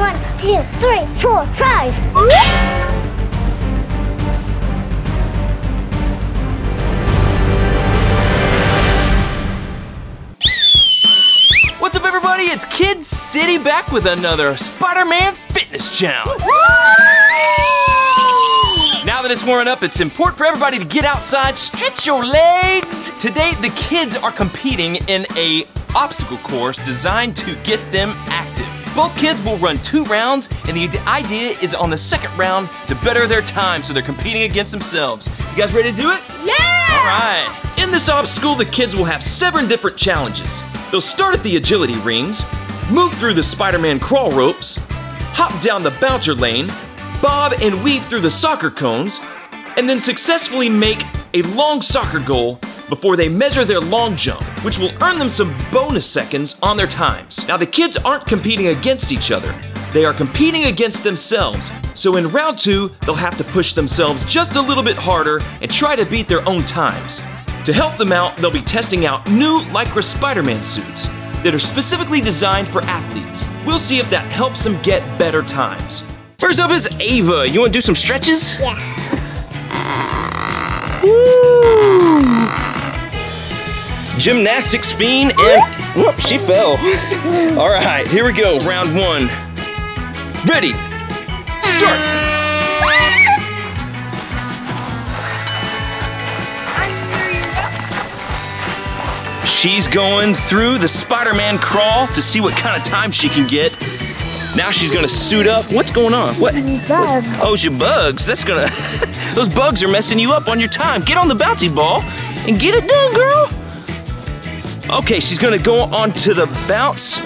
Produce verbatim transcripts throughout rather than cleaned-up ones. One, two, three, four, five. What's up, everybody? It's Kids City back with another Spider-Man Fitness Challenge. Now that it's warming up, it's important for everybody to get outside, stretch your legs. Today, the kids are competing in a obstacle course designed to get them active. Both kids will run two rounds, and the idea is on the second round to better their time, so they're competing against themselves. You guys ready to do it? Yeah! All right. In this obstacle, the kids will have seven different challenges. They'll start at the agility rings, move through the Spider-Man crawl ropes, hop down the bouncer lane, bob and weave through the soccer cones, and then successfully make a long soccer goal before they measure their long jump, which will earn them some bonus seconds on their times. Now, the kids aren't competing against each other. They are competing against themselves. So in round two, they'll have to push themselves just a little bit harder and try to beat their own times. To help them out, they'll be testing out new Lycra Spider-Man suits that are specifically designed for athletes. We'll see if that helps them get better times. First up is Ava. You wanna do some stretches? Yeah. Woo! Gymnastics fiend, and whoop, she fell. All right, here we go, round one. Ready, start. She's going through the Spider-Man crawl to see what kind of time she can get. Now she's gonna suit up. What's going on? What? Bugs. Oh, she bugs, that's gonna, those bugs are messing you up on your time. Get on the bouncy ball and get it done, girl. Okay, she's gonna go on to the bounce,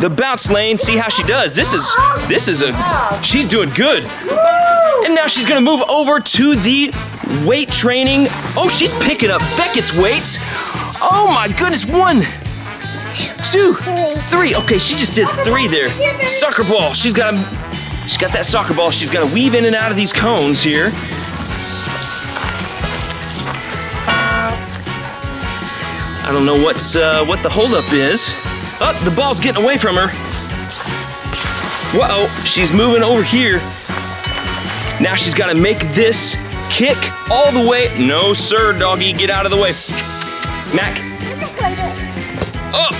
the bounce lane, see how she does. This is, this is a, she's doing good. And now she's gonna move over to the weight training. Oh, she's picking up Beckett's weights. Oh my goodness, one, two, three. Okay, she just did three there. Soccer ball, she's got, she's got that soccer ball. She's gotta weave in and out of these cones here. I don't know what's uh, what the holdup is. Oh, the ball's getting away from her. Whoa, she's moving over here. Now she's got to make this kick all the way. No, sir, doggy, get out of the way. Mac. Oh,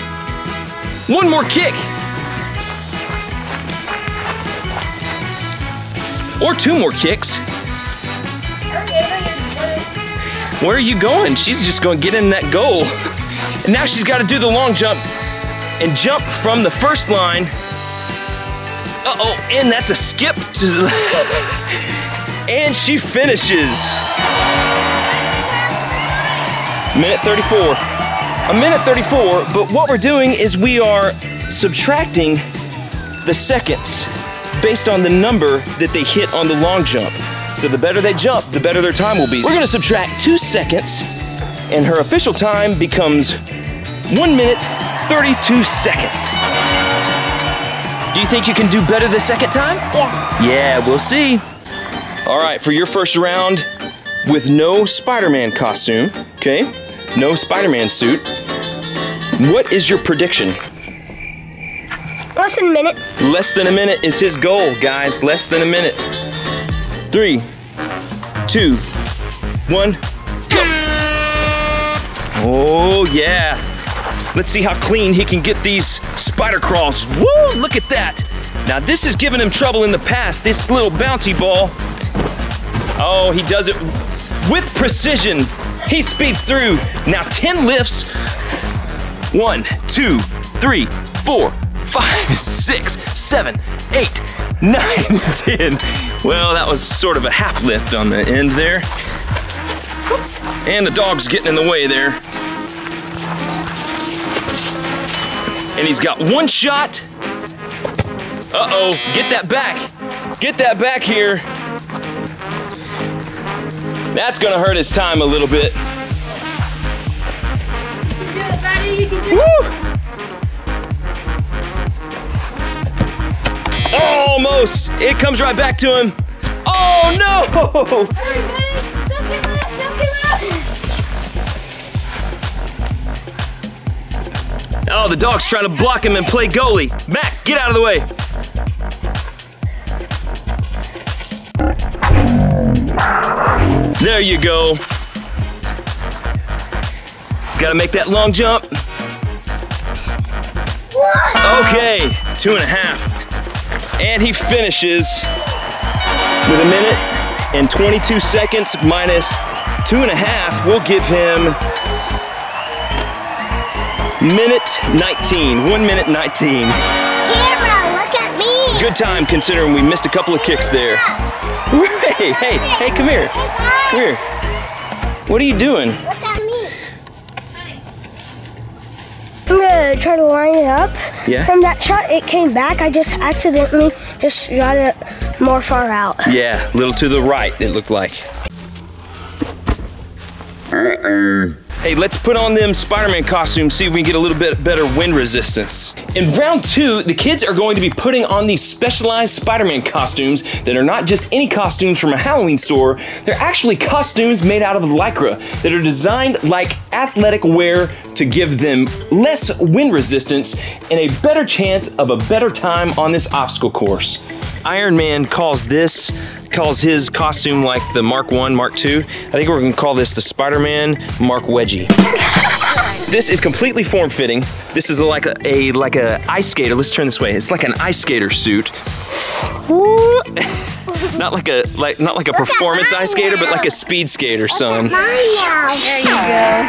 one more kick. Or two more kicks. Where are you going? She's just going to get in that goal. And now she's got to do the long jump and jump from the first line. Uh-oh, and that's a skip to the and she finishes. minute thirty-four. A minute thirty-four, but what we're doing is we are subtracting the seconds based on the number that they hit on the long jump. So the better they jump, the better their time will be. We're gonna subtract two seconds, and her official time becomes one minute, thirty-two seconds. Do you think you can do better the second time? Yeah. Yeah, we'll see. All right, for your first round with no Spider-Man costume, okay? No Spider-Man suit. What is your prediction? Less than a minute. Less than a minute is his goal, guys. Less than a minute. Three, two, one, go. Oh, yeah. Let's see how clean he can get these spider crawls. Woo, look at that. Now, this is giving him trouble in the past, this little bouncy ball. Oh, he does it with precision. He speeds through. Now, ten lifts. One, two, three, four, five, six, seven, eight, nine, ten. Well, that was sort of a half lift on the end there. And the dog's getting in the way there. And he's got one shot. Uh-oh, get that back. Get that back here. That's gonna hurt his time a little bit. You can do it, buddy, you can do it. Woo! Almost, it comes right back to him. Oh no! Everybody, don't give up, don't give up! Oh, the dog's trying to block him and play goalie. Mac, get out of the way. There you go. Gotta make that long jump. Okay, two and a half. And he finishes with a minute and twenty-two seconds minus two and a half. We'll give him minute nineteen, one minute nineteen. Camera, look at me. Good time considering we missed a couple of kicks there. Hey, hey, hey, come here. Come here. What are you doing? Look at me. I'm gonna try to line it up. Yeah. From that shot, it came back. I just accidentally just shot it more far out. Yeah, a little to the right, it looked like. Uh-uh. Hey, let's put on them Spider-Man costumes, see if we can get a little bit better wind resistance. In round two, the kids are going to be putting on these specialized Spider-Man costumes that are not just any costumes from a Halloween store, they're actually costumes made out of Lycra that are designed like athletic wear to give them less wind resistance and a better chance of a better time on this obstacle course. Iron Man calls this, calls his costume like the Mark one, Mark two. I think we're gonna call this the Spider-Man Mark Wedgie. This is completely form-fitting. This is like a, a like a ice skater. Let's turn this way. It's like an ice skater suit. Not like a like not like a Look performance ice skater, now. But like a speed skater, son. There you go.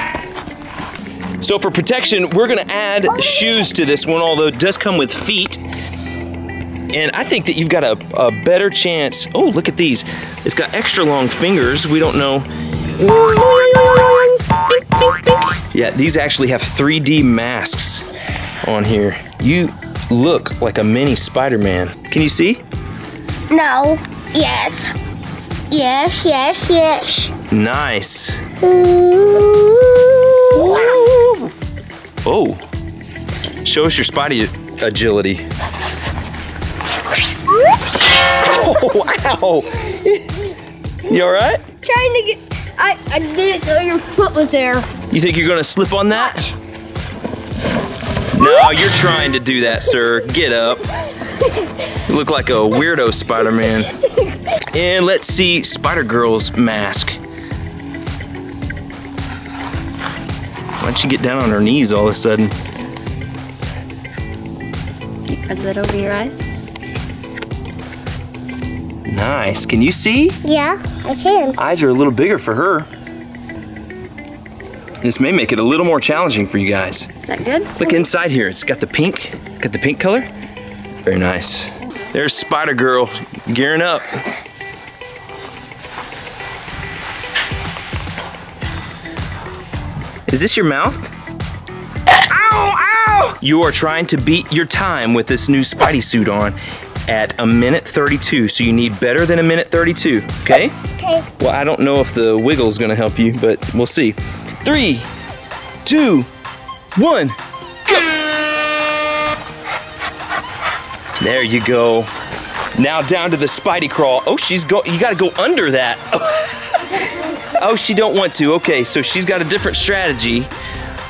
So for protection, we're gonna add oh, shoes to this one, although it does come with feet. And I think that you've got a, a better chance. Oh, look at these. It's got extra long fingers. We don't know. Yeah, these actually have three D masks on here. You look like a mini Spider-Man. Can you see? No. Yes. Yes, yes, yes. Nice. Ooh. Oh. Show us your Spidey agility. Oh, wow! You all right? Trying to get, I, I didn't know your foot was there. You think you're gonna slip on that? No, you're trying to do that, sir. Get up. You look like a weirdo Spider-Man. And let's see Spider-Girl's mask. Why'd she get down on her knees all of a sudden? Is that over your eyes? Nice. Can you see? Yeah, I can. Eyes are a little bigger for her. This may make it a little more challenging for you guys. Is that good? Look inside here. It's got the pink. Got the pink color. Very nice. There's Spider-Girl gearing up. Is this your mouth? Ow! Ow! You are trying to beat your time with this new Spidey suit on. At a minute thirty-two, so you need better than a minute thirty-two, okay? Okay. Well, I don't know if the wiggle's gonna help you, but we'll see. Three, two, one, go! There you go. Now down to the Spidey crawl. Oh, she's go, you gotta go under that. Oh, she don't want to, okay, so she's got a different strategy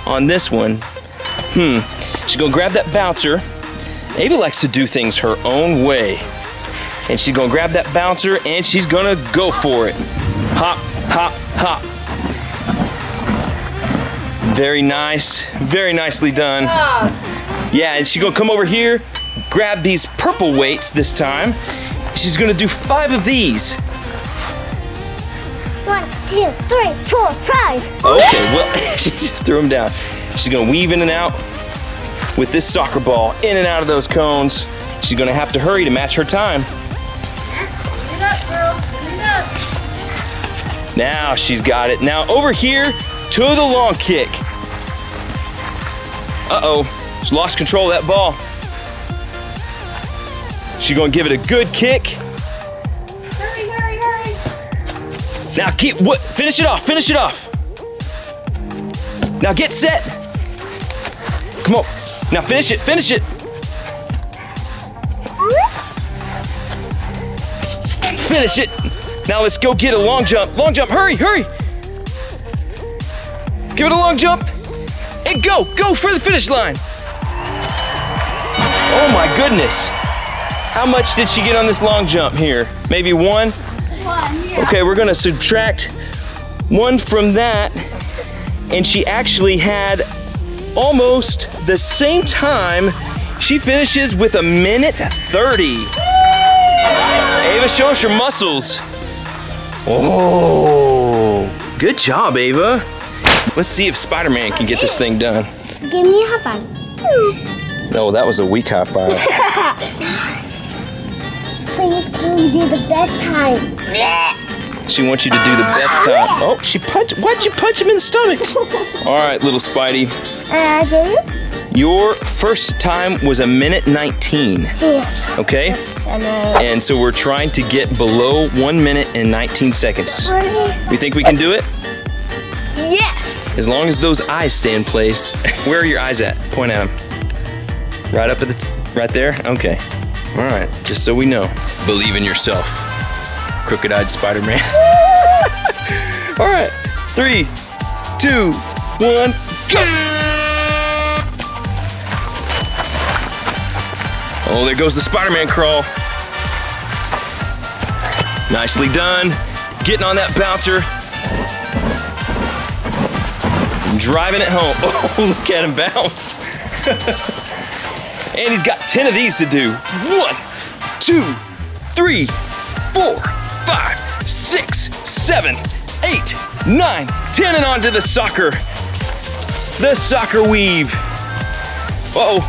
on this one. Hmm, she's gonna grab that bouncer. Ava likes to do things her own way. And she's gonna grab that bouncer and she's gonna go for it. Hop, hop, hop. Very nice, very nicely done. Yeah, and she's gonna come over here, grab these purple weights this time. She's gonna do five of these. One, two, three, four, five. Okay, well, she just threw them down. She's gonna weave in and out with this soccer ball, in and out of those cones. She's gonna have to hurry to match her time. Get up, girl, get up. Now she's got it. Now over here to the long kick. Uh-oh, she's lost control of that ball. She's gonna give it a good kick. Hurry, hurry, hurry. Now keep, what, finish it off, finish it off. Now get set. Come on. Now finish it, finish it. Finish it. Now let's go get a long jump. Long jump, hurry, hurry. Give it a long jump. And go, go for the finish line. Oh my goodness. How much did she get on this long jump here? Maybe one? One, yeah. Okay, we're gonna subtract one from that. And she actually had almost the same time. She finishes with a minute thirty. Ava, show us your muscles. Oh, good job, Ava. Let's see if Spider-Man can get this thing done. Give me a high five. No, that was a weak high five. Please, can you do the best time? She wants you to do the best time. Oh, she punched, why'd you punch him in the stomach? All right, little Spidey. Uh, Your first time was a minute nineteen. Yes. Okay? Yes, I know. And so we're trying to get below one minute and nineteen seconds. You think we can do it? Yes. As long as those eyes stay in place. Where are your eyes at? Point at them. Right up at the, t right there? Okay. All right, just so we know. Believe in yourself. Crooked-eyed Spider-Man. All right, three, two, one, go! Oh, there goes the Spider-Man crawl. Nicely done. Getting on that bouncer. Driving it home. Oh, look at him bounce. And he's got ten of these to do. One, two, three, four, five, six, seven, eight, nine, ten, and on to the soccer. The soccer weave. Uh-oh.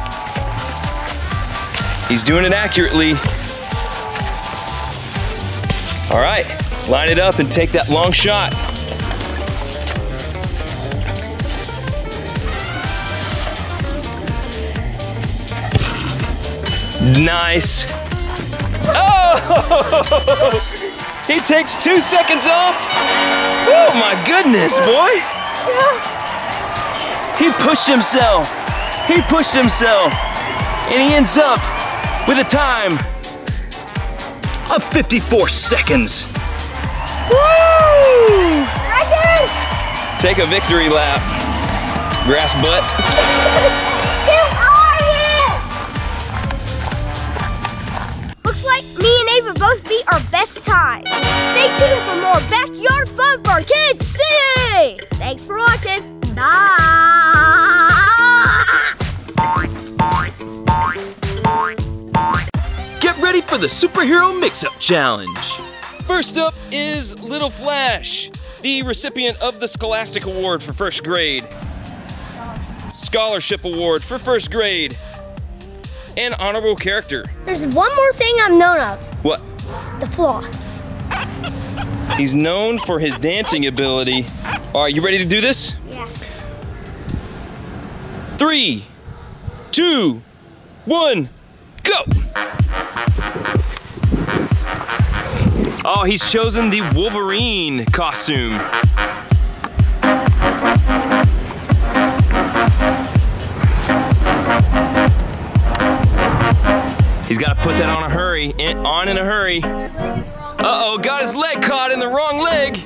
He's doing it accurately. All right, line it up and take that long shot. Nice. Oh! He takes two seconds off. Oh my goodness, boy. He pushed himself. He pushed himself. And he ends up with a time of fifty-four seconds. Woo! Take a victory lap, grass butt. Who are you? Looks like me and Ava both beat our best time. Stay tuned for more backyard fun for Kids City! Thanks for watching. Bye! Get ready for the Superhero Mix-Up Challenge. First up is Little Flash, the recipient of the Scholastic Award for first grade, Scholarship Award for first grade, and honorable character. There's one more thing I'm known of. What? The floss. He's known for his dancing ability. All right, you ready to do this? Yeah. Three, two, one, go! Oh, he's chosen the Wolverine costume. He's got to put that on a hurry, in, on in a hurry. Uh-oh, got his leg caught in the wrong leg.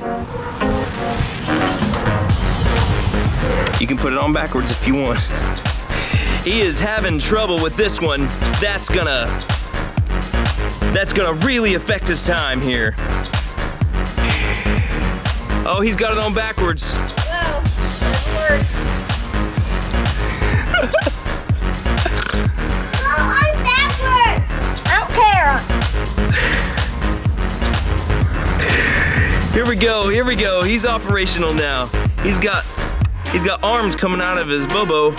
You can put it on backwards if you want. He is having trouble with this one. That's gonna, that's gonna really affect his time here. Oh, he's got it on backwards. Whoa, that worked. Here we go, here we go. He's operational now. He's got he's got arms coming out of his bobo.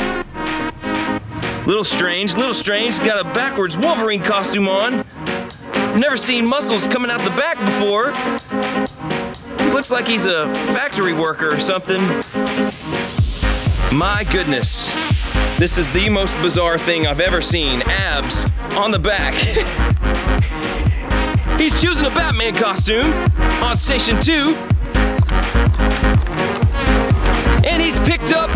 Little strange, little strange. Got a backwards Wolverine costume on. Never seen muscles coming out the back before. Looks like he's a factory worker or something. My goodness. This is the most bizarre thing I've ever seen. Abs on the back. He's choosing a Batman costume on station two. And he's picked up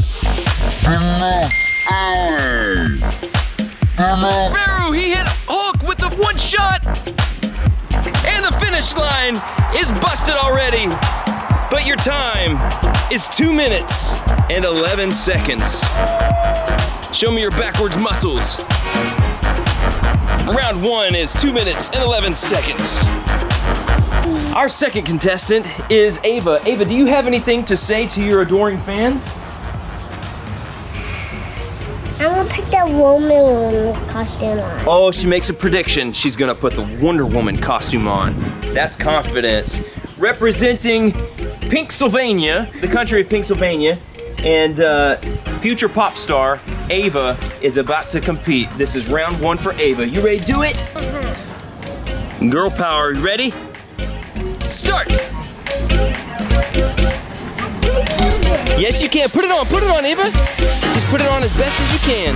Reru, he hit Hulk with the one shot. And the finish line is busted already. But your time is two minutes and eleven seconds. Show me your backwards muscles. Round one is two minutes and eleven seconds. Our second contestant is Ava. Ava, do you have anything to say to your adoring fans? I'm gonna put the Wonder Woman costume on. Oh, she makes a prediction. She's gonna put the Wonder Woman costume on. That's confidence. Representing Pinksylvania, the country of Pinksylvania, and uh, future pop star Ava is about to compete. This is round one for Ava. You ready to do it? Uh-huh. Girl power, you ready? Start! Yes, you can. Put it on. Put it on, Ava. Just put it on as best as you can.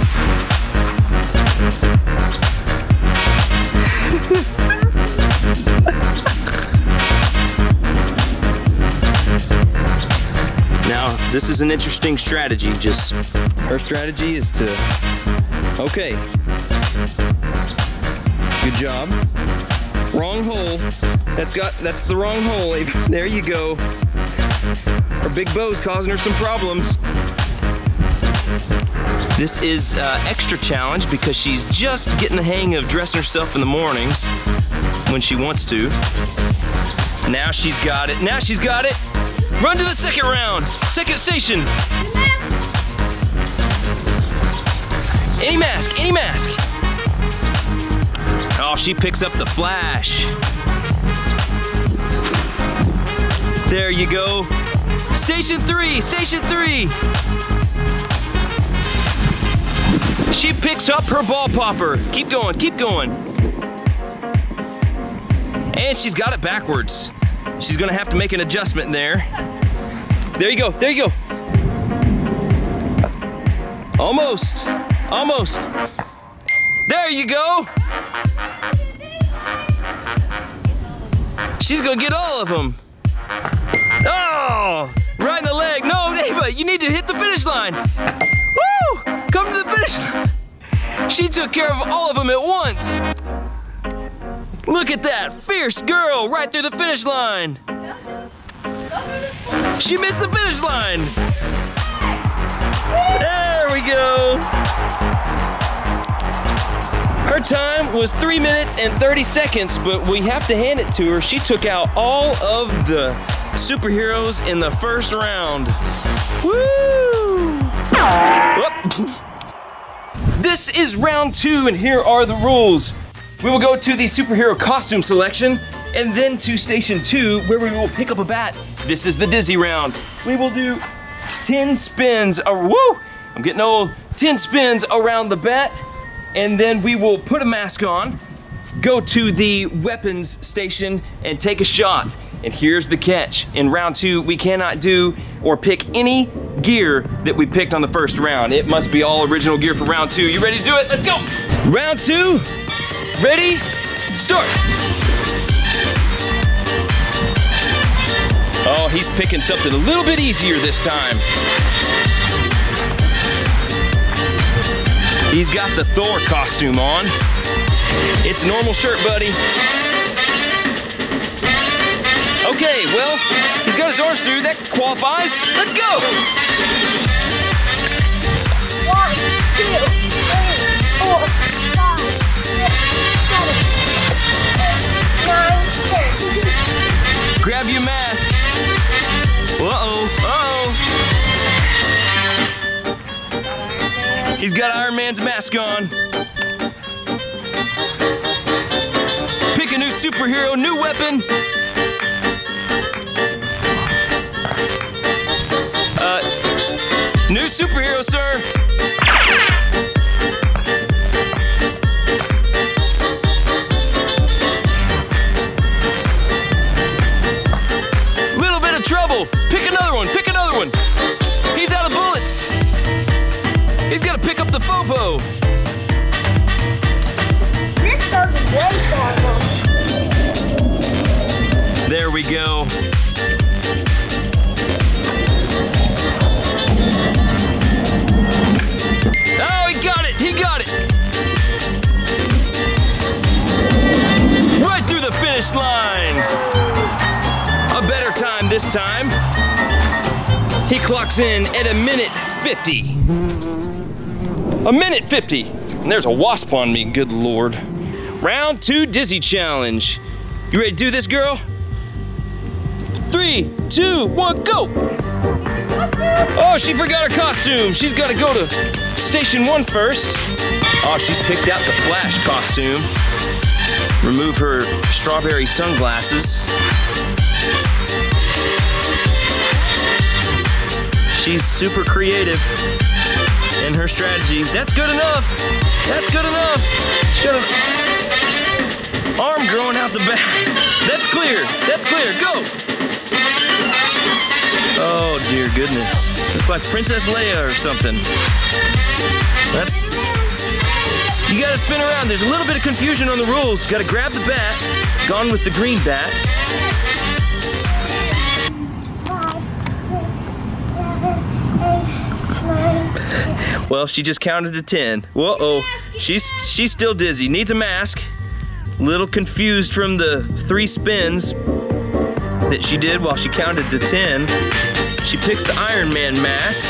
Now, this is an interesting strategy. Just her strategy is to... Okay. Good job. Wrong hole. That's got. That's the wrong hole, Ava. There you go. Her big bow's causing her some problems. This is uh, extra challenge because she's just getting the hang of dressing herself in the mornings when she wants to. Now she's got it. Now she's got it. Run to the second round. Second station. Any mask. Any mask. Oh, she picks up the Flash. There you go. Station three, station three. She picks up her ball popper. Keep going, keep going. And she's got it backwards. She's gonna have to make an adjustment there. There you go, there you go. Almost, almost. There you go. She's gonna get all of them. Oh, right in the leg. No, Ava, you need to hit the finish line. Woo, come to the finish line. She took care of all of them at once. Look at that fierce girl right through the finish line. She missed the finish line. There we go. Her time was three minutes and thirty seconds, but we have to hand it to her. She took out all of the superheroes in the first round. Woo! Whoop. This is round two, and here are the rules. We will go to the superhero costume selection, and then to station two, where we will pick up a bat. This is the dizzy round. We will do ten spins. Or, woo! I'm getting old. ten spins around the bat, and then we will put a mask on, go to the weapons station, and take a shot. And here's the catch. In round two, we cannot do or pick any gear that we picked on the first round. It must be all original gear for round two. You ready to do it? Let's go. Round two, ready, start. Oh, he's picking something a little bit easier this time. He's got the Thor costume on. It's a normal shirt, buddy. Okay, well, he's got his arms through, that qualifies. Let's go! One, two, three, four, five, six, seven, eight, nine, ten. Grab your mask. Uh-oh, uh-oh. He's got Iron Man's mask on. Pick a new superhero, new weapon. Uh, new superhero, sir. Little bit of trouble. Pick another one, pick another one. He's out of bullets. He's got to pick up the Fopo. This goes way far. There we go. Oh, he got it! He got it! Right through the finish line! A better time this time. He clocks in at a minute fifty. A minute fifty! And there's a wasp on me, good lord. Round two Dizzy Challenge. You ready to do this, girl? Three, two, one, go! Oh, she forgot her costume. She's gotta go to station one first. Oh, she's picked out the Flash costume. Remove her strawberry sunglasses. She's super creative in her strategy. That's good enough. That's good enough. She's got an arm growing out the back. That's clear. That's clear. Go. Oh, dear goodness. Looks like Princess Leia or something. That's... You gotta spin around. There's a little bit of confusion on the rules. You gotta grab the bat. Gone with the green bat. Well, she just counted to ten. Whoa-oh. She's, she's still dizzy. Needs a mask. A little confused from the three spins that she did while she counted to ten. She picks the Iron Man mask.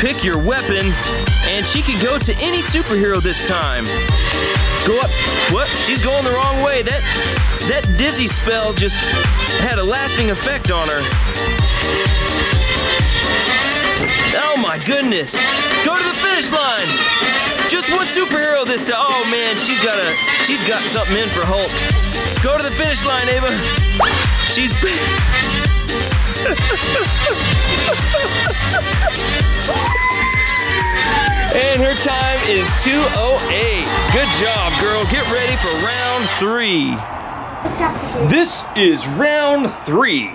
Pick your weapon. And she can go to any superhero this time. Go up. What? She's going the wrong way. That, that dizzy spell just had a lasting effect on her. Oh my goodness! Go to the finish line. Just one superhero this time. Oh man, she's got a, she's got something in for Hulk. Go to the finish line, Ava. She's. And her time is two oh eight. Good job, girl. Get ready for round three. This is round three.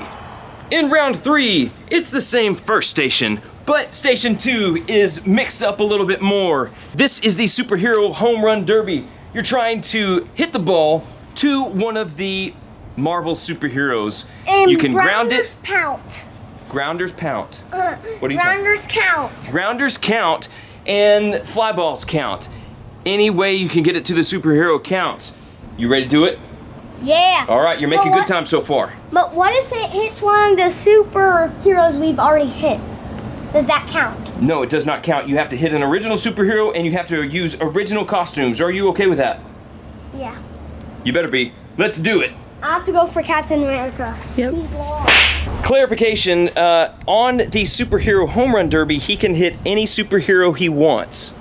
In round three, it's the same first station. But station two is mixed up a little bit more. This is the superhero home run derby. You're trying to hit the ball to one of the Marvel superheroes. And you can ground it. Pound. Grounders count. Grounders count. What are you Grounders talking? count. Grounders count and fly balls count. Any way you can get it to the superhero counts. You ready to do it? Yeah. All right, you're making what, good time so far. But what if it hits one of the superheroes we've already hit? Does that count? No, it does not count. You have to hit an original superhero and you have to use original costumes. Are you okay with that? Yeah. You better be. Let's do it. I have to go for Captain America. Yep. Clarification, uh, on the superhero home run derby, he can hit any superhero he wants.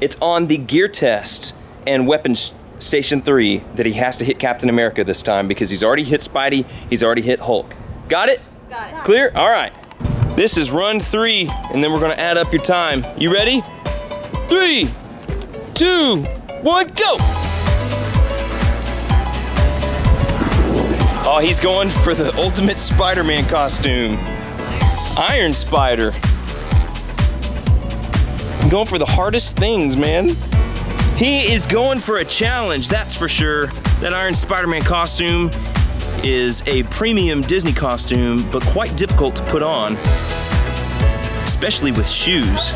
It's on the gear test and weapons station three that he has to hit Captain America this time because he's already hit Spidey, he's already hit Hulk. Got it? Got it. Clear? All right. This is run three, and then we're gonna add up your time. You ready? Three, two, one, go! Oh, he's going for the ultimate Spider-Man costume. Iron Spider. I'm going for the hardest things, man. He is going for a challenge, that's for sure. That Iron Spider-Man costume is a premium Disney costume, but quite difficult to put on, especially with shoes.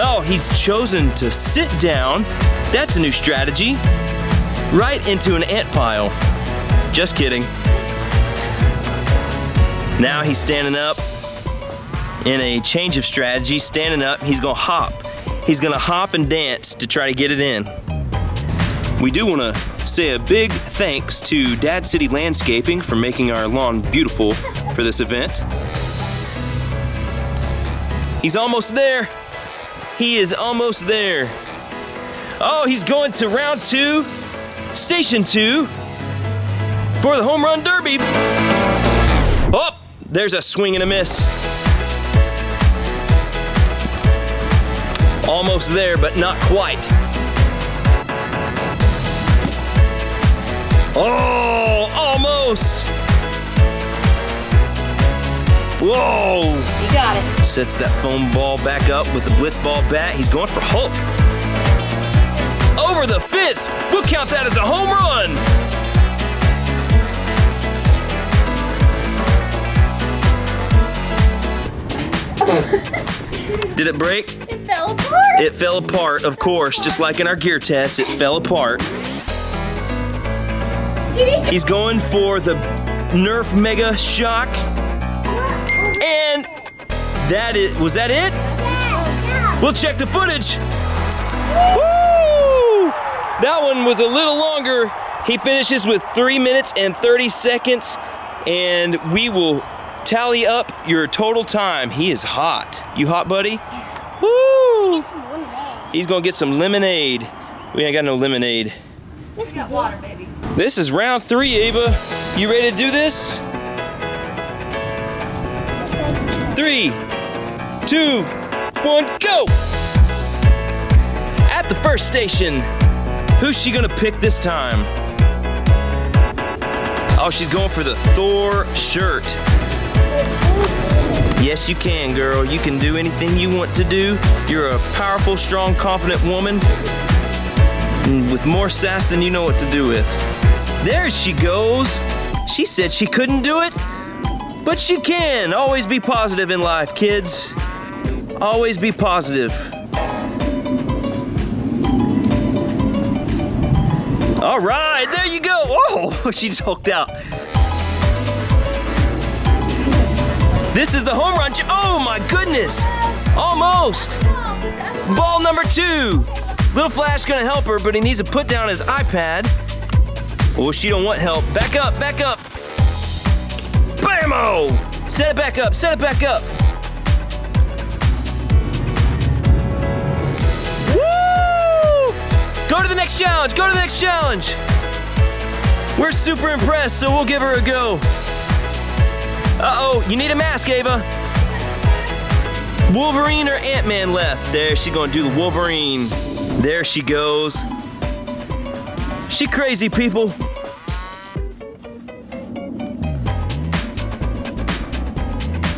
Oh, he's chosen to sit down. That's a new strategy. Right into an ant pile. Just kidding. Now he's standing up in a change of strategy. Standing up, he's gonna hop. He's gonna hop and dance to try to get it in. We do wanna say a big thanks to Dad City Landscaping for making our lawn beautiful for this event. He's almost there. He is almost there. Oh, he's going to round two, station two, for the home run derby. Oh, there's a swing and a miss. Almost there, but not quite. Oh, almost! Whoa! You got it. Sets that foam ball back up with the blitz ball bat. He's going for Hulk. Over the fence! We'll count that as a home run! Did it break? It fell apart. It fell apart, of course. Just like in our gear test, it fell apart. He's going for the Nerf Mega Shock. And That is, was that it? Yeah. We'll check the footage. Woo! That one was a little longer. He finishes with three minutes and thirty seconds, and we will tally up your total time. He is hot. You hot, buddy? Yeah. Woo! He's gonna get some lemonade. We ain't got no lemonade. Let's get water, baby. This is round three, Ava. You ready to do this? Three, two, one, go! At the first station, who's she gonna pick this time? Oh, she's going for the Thor shirt. Yes, you can, girl. You can do anything you want to do. You're a powerful, strong, confident woman with more sass than you know what to do with. There she goes. She said she couldn't do it, but she can. Always be positive in life, kids. Always be positive. All right, there you go. Oh, she just hulked out. This is the home run. Oh my goodness, almost. Ball number two. Little Flash gonna help her, but he needs to put down his iPad. Oh, she don't want help. Back up, back up. Bammo! Set it back up, set it back up. Woo! Go to the next challenge, go to the next challenge. We're super impressed, so we'll give her a go. Uh-oh, you need a mask, Ava. Wolverine or Ant-Man left. There, she's gonna do the Wolverine. There she goes. She crazy, people.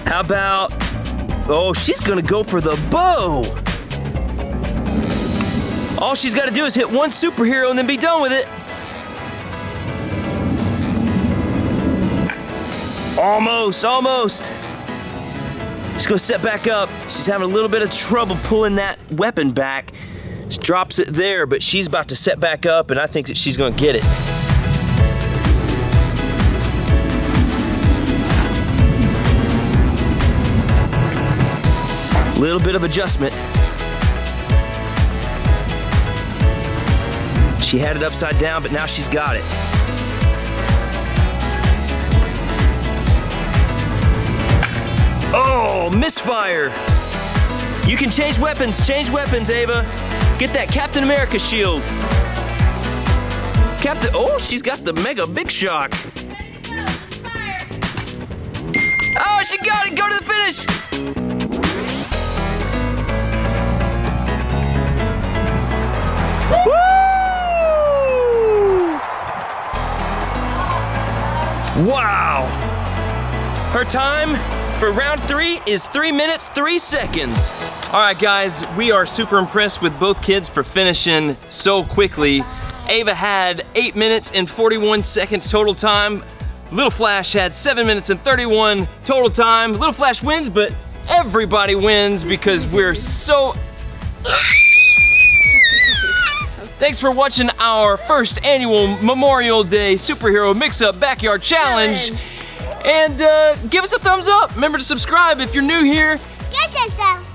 How about, oh, she's gonna go for the bow. All she's gotta do is hit one superhero and then be done with it. Almost, almost. She's gonna set back up. She's having a little bit of trouble pulling that weapon back. She drops it there, but she's about to set back up, and I think that she's gonna get it. Little bit of adjustment. She had it upside down, but now she's got it. Oh, misfire. You can change weapons, change weapons, Ava. Get that Captain America shield. Captain, oh, she's got the Mega Big Shock. Ready to go, fire. Oh, she got it, go to the finish. Wow! Her time for round three is three minutes, three seconds. All right, guys, we are super impressed with both kids for finishing so quickly. Ava had eight minutes and forty-one seconds total time. Little Flash had seven minutes and thirty-one total time. Little Flash wins, but everybody wins because we're so... Thanks for watching our first annual Memorial Day Superhero Mix-Up Backyard Challenge. And uh, give us a thumbs up. Remember to subscribe if you're new here. Yes, yes, yes.